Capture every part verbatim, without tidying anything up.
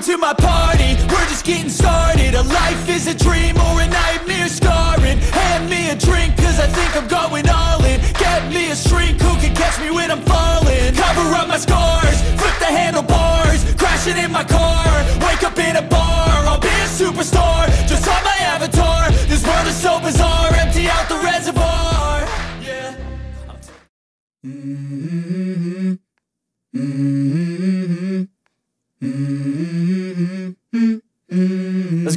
Welcome to my party, we're just getting started. A life is a dream or a nightmare scarring. Hand me a drink cause I think I'm going all in. Get me a shrink who can catch me when I'm falling. Cover up my scars, flip the handlebars. Crashing in my car, wake up in a bar. I'll be a superstar, just on my avatar. This world is so bizarre, empty out the reservoir. Yeah. Mm-hmm. Mm-hmm. Let's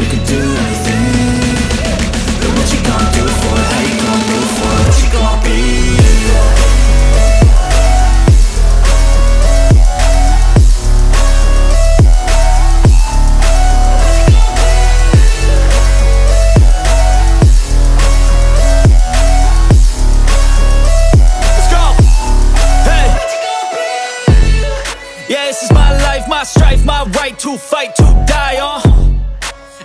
You can do anything, but what you gonna do for it? How you gonna do for it? What you gonna be? Let's go! Hey! What you gonna be? Yeah, this is my life, my strife, my right to fight, to die, uh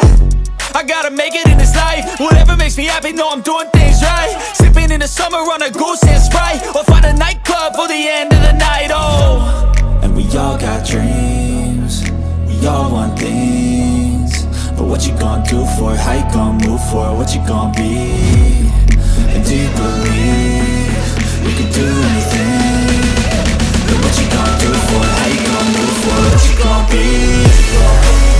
at? I gotta make it in this life, whatever makes me happy, know I'm doing things right. Sipping in the summer on a goose and Sprite, or find a nightclub for the end of the night, oh. And we all got dreams, we all want things. But what you gonna do for it? How you gonna move for it? What you gonna be? And do you believe we can do anything? But what you gonna do for it? How you gonna move for it? What you gonna be?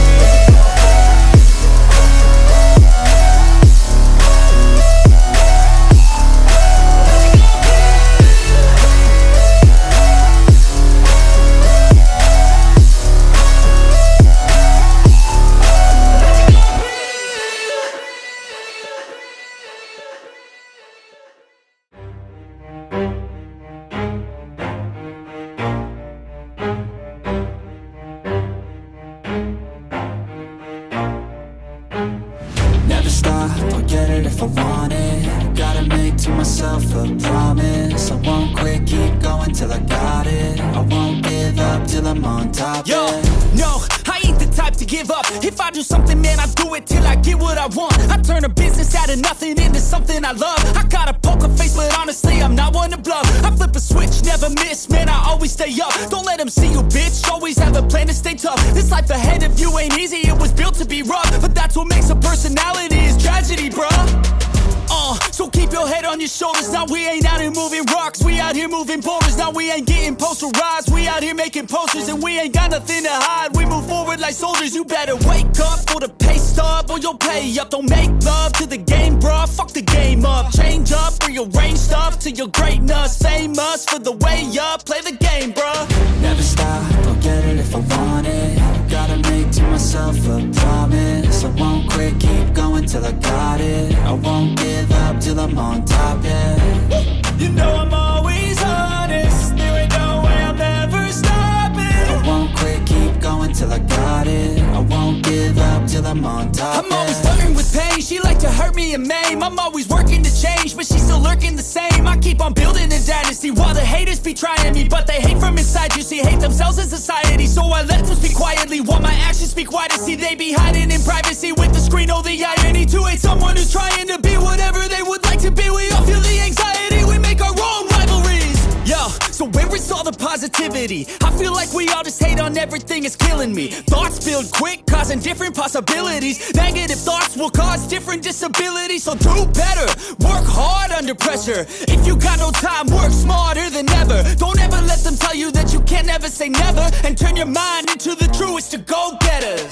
positivity. I feel like we all just hate on everything, it's killing me. Thoughts build quick, causing different possibilities. Negative thoughts will cause different disabilities. So do better, work hard under pressure. If you got no time, work smarter than ever. Don't ever let them tell you that you can't ever say never, and turn your mind into the truest of go-getters.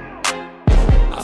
I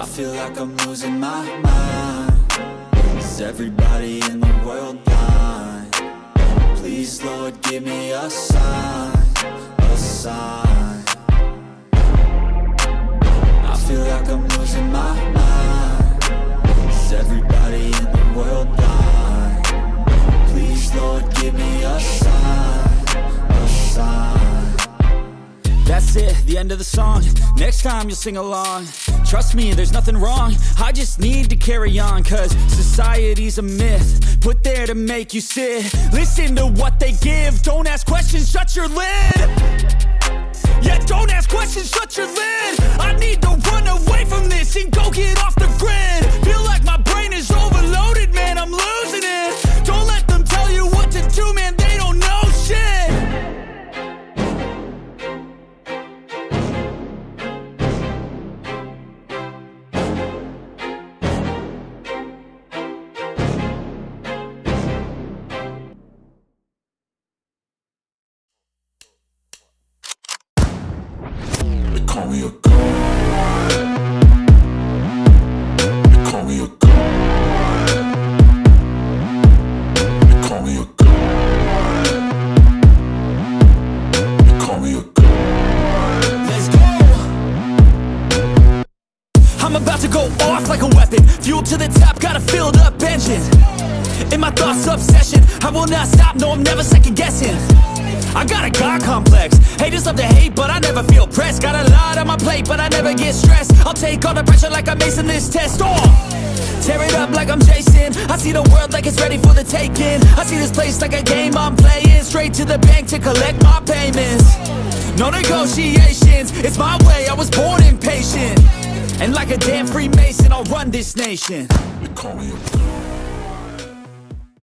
I feel like I'm losing my mind. Is everybody in the world blind? Please, Lord, give me a sign, a sign. I feel like I'm losing my mind. Is everybody in the world blind? Please, Lord, give me a sign, a sign. That's it, the end of the song. Next time you'll sing along. Trust me, there's nothing wrong. I just need to carry on, cause society's a myth put there to make you sit. Listen to what they give, don't ask questions, shut your lid. Yeah, don't ask questions, shut your lid. I need to run away from this and go get off the grid. Feel like my brain is overloaded, man, I'm losing it. Don't let them tell you what to do, man, they don't know shit. To the bank to collect my payments. No negotiations, it's my way, I was born impatient. And like a damn Freemason, I'll run this nation. They call me a